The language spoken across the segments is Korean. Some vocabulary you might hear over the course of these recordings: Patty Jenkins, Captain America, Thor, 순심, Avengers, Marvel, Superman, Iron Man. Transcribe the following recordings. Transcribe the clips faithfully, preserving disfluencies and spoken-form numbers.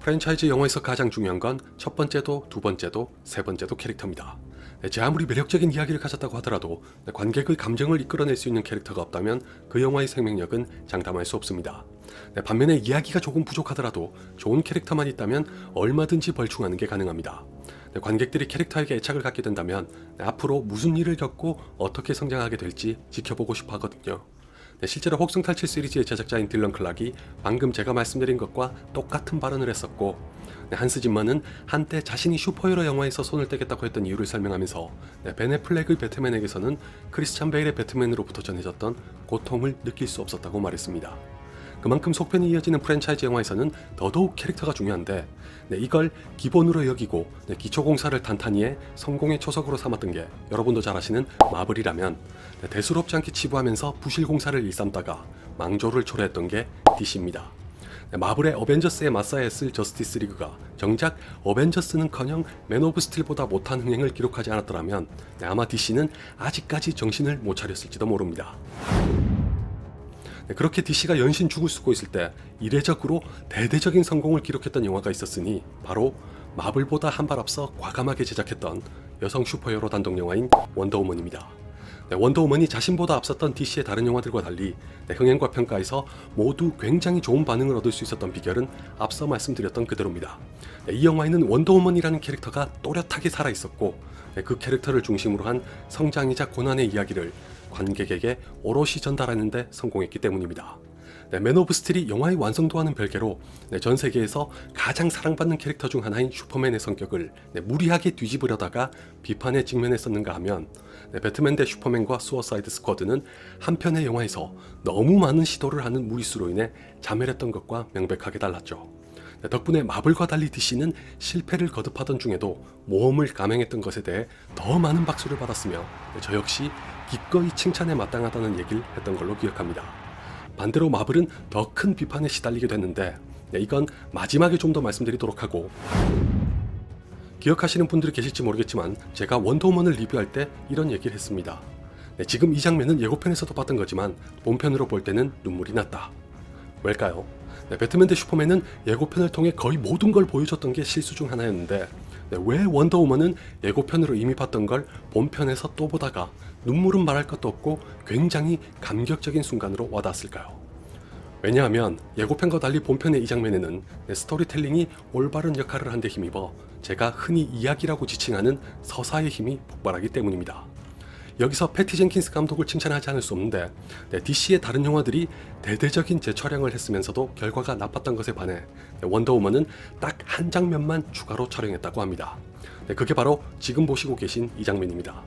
프랜차이즈 영화에서 가장 중요한 건 첫 번째도 두 번째도 세 번째도 캐릭터입니다. 제 아무리 매력적인 이야기를 가졌다고 하더라도 관객의 감정을 이끌어낼 수 있는 캐릭터가 없다면 그 영화의 생명력은 장담할 수 없습니다. 반면에 이야기가 조금 부족하더라도 좋은 캐릭터만 있다면 얼마든지 벌충하는 게 가능합니다. 관객들이 캐릭터에게 애착을 갖게 된다면 앞으로 무슨 일을 겪고 어떻게 성장하게 될지 지켜보고 싶어 하거든요. 실제로 혹성탈출 시리즈의 제작자인 딜런 클락이 방금 제가 말씀드린 것과 똑같은 발언을 했었고, 한스 짐머는 한때 자신이 슈퍼히어로 영화에서 손을 떼겠다고 했던 이유를 설명하면서 벤 애플렉의 배트맨에게서는 크리스찬 베일의 배트맨으로부터 전해졌던 고통을 느낄 수 없었다고 말했습니다. 그만큼 속편이 이어지는 프랜차이즈 영화에서는 더더욱 캐릭터가 중요한데, 이걸 기본으로 여기고 기초공사를 단단히 해 성공의 초석으로 삼았던 게 여러분도 잘 아시는 마블이라면, 대수롭지 않게 치부하면서 부실공사를 일삼다가 망조를 초래했던 게 디씨입니다. 마블의 어벤져스에 맞서야 했을 저스티스 리그가 정작 어벤져스는커녕 맨 오브 스틸보다 못한 흥행을 기록하지 않았더라면 아마 디씨는 아직까지 정신을 못 차렸을지도 모릅니다. 그렇게 디씨가 연신 죽을 쓰고 있을 때 이례적으로 대대적인 성공을 기록했던 영화가 있었으니 바로 마블보다 한 발 앞서 과감하게 제작했던 여성 슈퍼히어로 단독 영화인 원더우먼입니다. 원더우먼이 자신보다 앞섰던 디씨의 다른 영화들과 달리 흥행과 평가에서 모두 굉장히 좋은 반응을 얻을 수 있었던 비결은 앞서 말씀드렸던 그대로입니다. 이 영화에는 원더우먼이라는 캐릭터가 또렷하게 살아있었고, 그 캐릭터를 중심으로 한 성장이자 고난의 이야기를 관객에게 오롯이 전달하는 데 성공했기 때문입니다. 네, 맨 오브 스틸이 영화의 완성도와는 별개로 네, 전 세계에서 가장 사랑받는 캐릭터 중 하나인 슈퍼맨의 성격을 네, 무리하게 뒤집으려다가 비판에 직면했었는가 하면, 네, 배트맨 대 슈퍼맨과 수어사이드 스쿼드는 한 편의 영화에서 너무 많은 시도를 하는 무리수로 인해 자멸했던 것과 명백하게 달랐죠. 덕분에 마블과 달리 디씨는 실패를 거듭하던 중에도 모험을 감행했던 것에 대해 더 많은 박수를 받았으며, 저 역시 기꺼이 칭찬에 마땅하다는 얘기를 했던 걸로 기억합니다. 반대로 마블은 더 큰 비판에 시달리게 됐는데, 이건 마지막에 좀 더 말씀드리도록 하고, 기억하시는 분들이 계실지 모르겠지만 제가 원더우먼을 리뷰할 때 이런 얘기를 했습니다. 지금 이 장면은 예고편에서도 봤던 거지만 본편으로 볼 때는 눈물이 났다. 왜일까요? 네, 배트맨 대 슈퍼맨은 예고편을 통해 거의 모든 걸 보여줬던 게 실수 중 하나였는데, 네, 왜 원더우먼은 예고편으로 이미 봤던 걸 본편에서 또 보다가 눈물은 말할 것도 없고 굉장히 감격적인 순간으로 와닿았을까요? 왜냐하면 예고편과 달리 본편의 이 장면에는 네, 스토리텔링이 올바른 역할을 한 데 힘입어 제가 흔히 이야기라고 지칭하는 서사의 힘이 폭발하기 때문입니다. 여기서 패티 젠킨스 감독을 칭찬하지 않을 수 없는데, 네, 디씨의 다른 영화들이 대대적인 재촬영을 했으면서도 결과가 나빴던 것에 반해 네, 원더우먼은 딱 한 장면만 추가로 촬영했다고 합니다. 네, 그게 바로 지금 보시고 계신 이 장면입니다.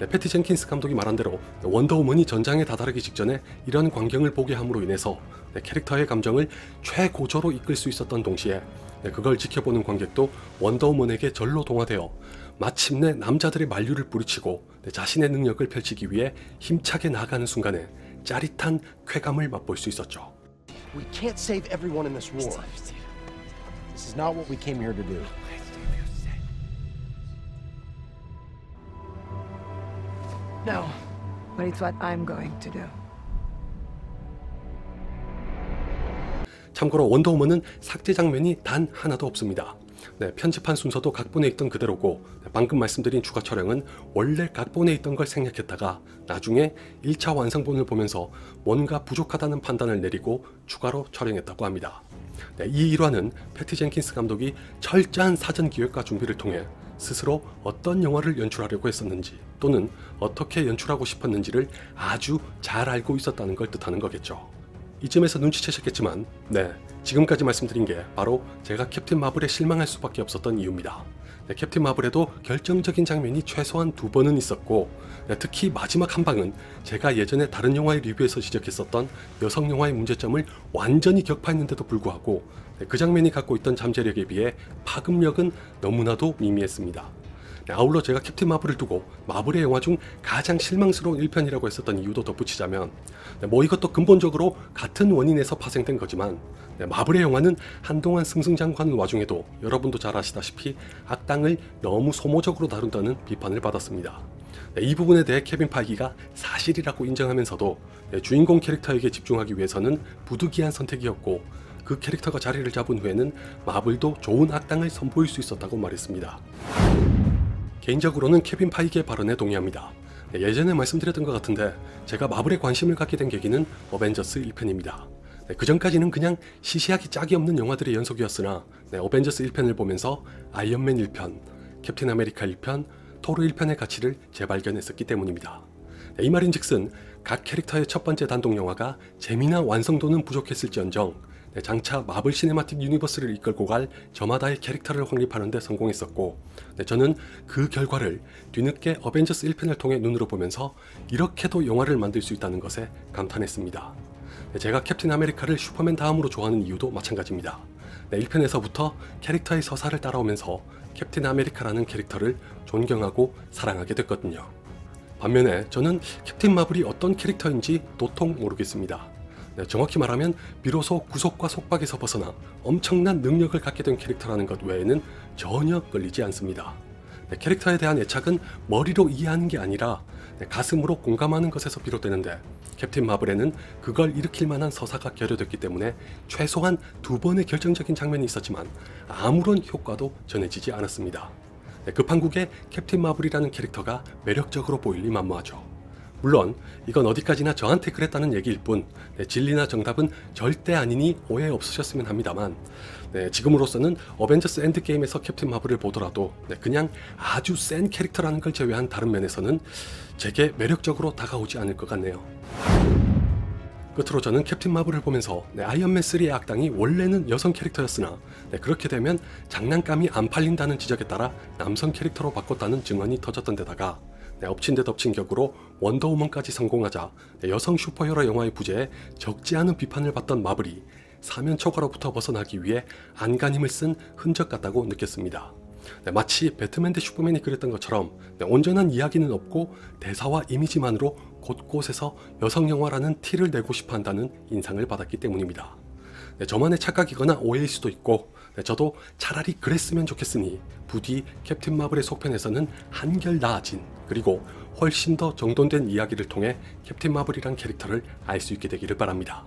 네, 패티 젠킨스 감독이 말한 대로 네, 원더우먼이 전장에 다다르기 직전에 이런 광경을 보게 함으로 인해서 네, 캐릭터의 감정을 최고조로 이끌 수 있었던 동시에 네, 그걸 지켜보는 관객도 원더우먼에게 절로 동화되어 마침내 남자들의 만류를 뿌리치고 네, 자신의 능력을 펼치기 위해 힘차게 나아가는 순간에 짜릿한 쾌감을 맛볼 수 있었죠. We can't save everyone in this war. This is not what we came here to do. No, but it's what I'm going to do. 참고로 원더우먼은 삭제 장면이 단 하나도 없습니다. 네, 편집한 순서도 각본에 있던 그대로고, 방금 말씀드린 추가 촬영은 원래 각본에 있던 걸 생략했다가 나중에 일 차 완성본을 보면서 뭔가 부족하다는 판단을 내리고 추가로 촬영했다고 합니다. 네, 이 일화는 패티 젠킨스 감독이 철저한 사전 기획과 준비를 통해 스스로 어떤 영화를 연출하려고 했었는지 또는 어떻게 연출하고 싶었는지를 아주 잘 알고 있었다는 걸 뜻하는 거겠죠. 이쯤에서 눈치채셨겠지만 네, 지금까지 말씀드린 게 바로 제가 캡틴 마블에 실망할 수밖에 없었던 이유입니다. 네, 캡틴 마블에도 결정적인 장면이 최소한 두 번은 있었고, 네, 특히 마지막 한 방은 제가 예전에 다른 영화의 리뷰에서 지적했었던 여성 영화의 문제점을 완전히 격파했는데도 불구하고 네, 그 장면이 갖고 있던 잠재력에 비해 파급력은 너무나도 미미했습니다. 네, 아울러 제가 캡틴 마블을 두고 마블의 영화 중 가장 실망스러운 일 편이라고 했었던 이유도 덧붙이자면 네, 뭐 이것도 근본적으로 같은 원인에서 파생된 거지만 네, 마블의 영화는 한동안 승승장구하는 와중에도 여러분도 잘 아시다시피 악당을 너무 소모적으로 다룬다는 비판을 받았습니다. 네, 이 부분에 대해 케빈 파이기가 사실이라고 인정하면서도 네, 주인공 캐릭터에게 집중하기 위해서는 부득이한 선택이었고, 그 캐릭터가 자리를 잡은 후에는 마블도 좋은 악당을 선보일 수 있었다고 말했습니다. 개인적으로는 케빈 파이기의 발언에 동의합니다. 예전에 말씀드렸던 것 같은데 제가 마블에 관심을 갖게 된 계기는 어벤져스 일 편입니다. 네, 그 전까지는 그냥 시시하게 짝이 없는 영화들의 연속이었으나 네, 어벤져스 일 편을 보면서 아이언맨 일 편, 캡틴 아메리카 일 편, 토르 일 편의 가치를 재발견했었기 때문입니다. 네, 이 말인즉슨 각 캐릭터의 첫 번째 단독 영화가 재미나 완성도는 부족했을지언정 네, 장차 마블 시네마틱 유니버스를 이끌고 갈 저마다의 캐릭터를 확립하는 데 성공했었고 네, 저는 그 결과를 뒤늦게 어벤져스 일 편을 통해 눈으로 보면서 이렇게도 영화를 만들 수 있다는 것에 감탄했습니다. 제가 캡틴 아메리카를 슈퍼맨 다음으로 좋아하는 이유도 마찬가지입니다. 네, 일 편에서부터 캐릭터의 서사를 따라오면서 캡틴 아메리카라는 캐릭터를 존경하고 사랑하게 됐거든요. 반면에 저는 캡틴 마블이 어떤 캐릭터인지 도통 모르겠습니다. 네, 정확히 말하면 비로소 구속과 속박에서 벗어나 엄청난 능력을 갖게 된 캐릭터라는 것 외에는 전혀 끌리지 않습니다. 네, 캐릭터에 대한 애착은 머리로 이해하는 게 아니라 네, 가슴으로 공감하는 것에서 비롯되는데 캡틴 마블에는 그걸 일으킬 만한 서사가 결여됐기 때문에 최소한 두 번의 결정적인 장면이 있었지만 아무런 효과도 전해지지 않았습니다. 네, 급한국에 캡틴 마블이라는 캐릭터가 매력적으로 보일리 만무하죠. 물론 이건 어디까지나 저한테 그랬다는 얘기일 뿐 네, 진리나 정답은 절대 아니니 오해 없으셨으면 합니다만 네, 지금으로서는 어벤져스 엔드게임에서 캡틴 마블을 보더라도 네, 그냥 아주 센 캐릭터라는 걸 제외한 다른 면에서는 제게 매력적으로 다가오지 않을 것 같네요. 끝으로 저는 캡틴 마블을 보면서 네, 아이언맨 삼의 악당이 원래는 여성 캐릭터였으나 네, 그렇게 되면 장난감이 안 팔린다는 지적에 따라 남성 캐릭터로 바꿨다는 증언이 터졌던 데다가 네, 엎친 데 덮친 격으로 원더우먼까지 성공하자 네, 여성 슈퍼히어로 영화의 부재에 적지 않은 비판을 받던 마블이 사면 초과로부터 벗어나기 위해 안간힘을 쓴 흔적 같다고 느꼈습니다. 네, 마치 배트맨 대 슈퍼맨이 그랬던 것처럼 네, 온전한 이야기는 없고 대사와 이미지만으로 곳곳에서 여성 영화라는 티를 내고 싶어 한다는 인상을 받았기 때문입니다. 네, 저만의 착각이거나 오해일 수도 있고 네, 저도 차라리 그랬으면 좋겠으니 부디 캡틴 마블의 속편에서는 한결 나아진 그리고 훨씬 더 정돈된 이야기를 통해 캡틴 마블이란 캐릭터를 알 수 있게 되기를 바랍니다.